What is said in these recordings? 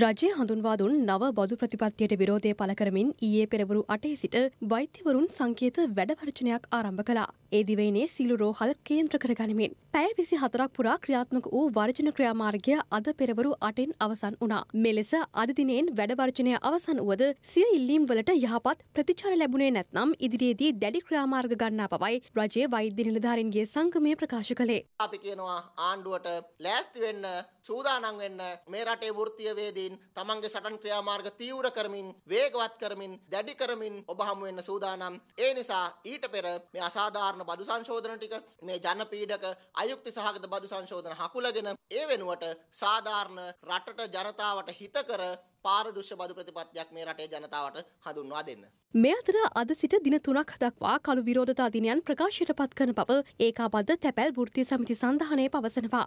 රජය හඳුන්වාදුන් නව බදු ප්‍රතිපත්තියට විරෝධය පළ කරමින් ඊයේ පෙරවරු 8 සිට වෛද්‍යවරුන් සංකේත වැඩවර්ජනයක් ආරම්භ කළා. ඒ දිවයිනේ සීළු රෝහල් කේන්ද්‍ර කරගනිමින් පැය 24ක් පුරා ක්‍රියාත්මක වූ වර්ජන ක්‍රියාමාර්ගය අද පෙරවරු 8න් අවසන් වුණා. මෙලෙස අද දිනෙන් වැඩවර්ජනය අවසන් වුවද සිය ඉල්ලීම් වලට යහපත් ප්‍රතිචාර ලැබුණේ නැත්නම් ඉදිරියේදී දැඩි ක්‍රියාමාර්ග ගන්නා බවයි රජයේ වෛද්‍ය නිලධාරීන්ගේ සංගමය ප්‍රකාශ කළේ. අපි කියනවා ආණ්ඩුවට ලෑස්ති වෙන්න, සූදානම් වෙන්න, මේ රටේ වෘත්තීය වේදීන් තමන්ගේ සටන් ක්‍රියාමාර්ග තීව්‍ර කරමින් වේගවත් කරමින් දැඩි කරමින් ඔබ හමු වෙන්න සූදානම්. ඒ නිසා ඊට පෙර මේ අසාධාරණ බදු සංශෝධන ටික, මේ ජනපීඩක අයුක්ති සහගත බදු සංශෝධන හකුලගෙන ඒ වෙනුවට සාධාරණ රටට ජනතාවට හිතකර පාරදෘශ්‍ය බදු ප්‍රතිපත්තියක් මේ රටේ ජනතාවට හඳුන්වා දෙන්න. මේ අතර අද සිට දින 3ක් දක්වා කළු විරෝධතා දිනයන් ප්‍රකාශයට පත් කරන බව ඒකාබද්ධ තැපැල් වෘත්තීය සමිති සන්ධානය පවසනවා.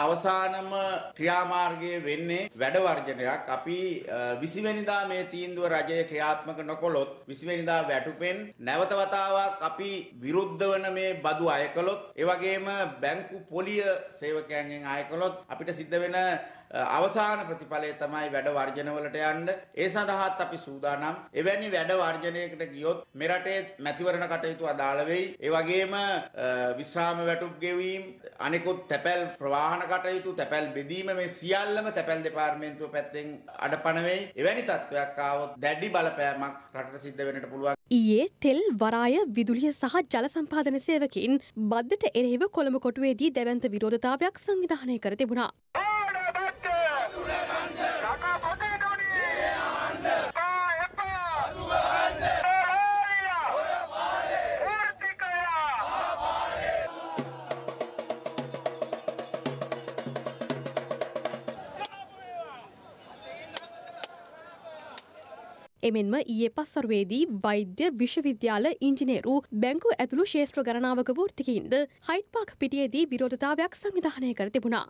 අවසානම ක්‍රියාමාර්ගයේ වෙන්නේ වැඩවර්ජනයක්. අපි 20 වෙනිදා මේ තීන්දුව රජය ක්‍රියාත්මක නොකොළොත් 20 වෙනිදා වැටුපෙන් නැවත වතාවක් අපි විරුද්ධ වන මේ බදු අය කළොත් ඒ වගේම බැංකු පොලිය සේවකයන්ගෙන් අය කළොත් අපිට සිද්ධ වෙන අවසාන ප්‍රතිඵලය තමයි වැඩවර්ජන වලට යන්න. ඒ සඳහාත් අපි සූදානම්. එවැනි වැඩවර්ජනයකට ගියොත් මේ රටේ මැතිවරණ කටයුතු අදාළ වෙයි. ඒ වගේම විශ්‍රාම වැටුප් ගෙවීම්, අනෙකුත් තැපැල් ප්‍රවාහන කටයුතු, තැපැල් බෙදීම, මේ සියල්ලම තැපැල් දෙපාර්තමේන්තුව පැත්තෙන් අඩපණ වෙයි. එවැනි තත්ත්වයක් ආවොත් දැඩි බලපෑමක් රටට සිද්ධ වෙන්නට පුළුවන්. ඊයේ තෙල්, වරාය, විදුලිය සහ ජල සම්පාදන සේවකයින් බද්දට එරෙහිව කොළඹ කොටුවේදී දැවැන්ත විරෝධතාවයක් සංවිධානය කර තිබුණා. එමෙන්ම ඊයේ පස්වරුවේදී වෛද්‍ය විශ්වවිද්‍යාල ඉංජිනේරු බැංකු ඇතුළු ශේෂ්ත්‍ර ගණනාවක වෘත්තිකයින්ද හයිඩ් පාක් පිටියේදී විරෝධතාවයක් සංවිධානය කර තිබුණා.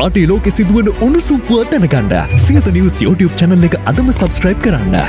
රටේ ලෝකෙ සිදුවන උණුසුම් පුවත් දැනගන්න සියත නිවුස් YouTube channel එක අදම subscribe කරන්න.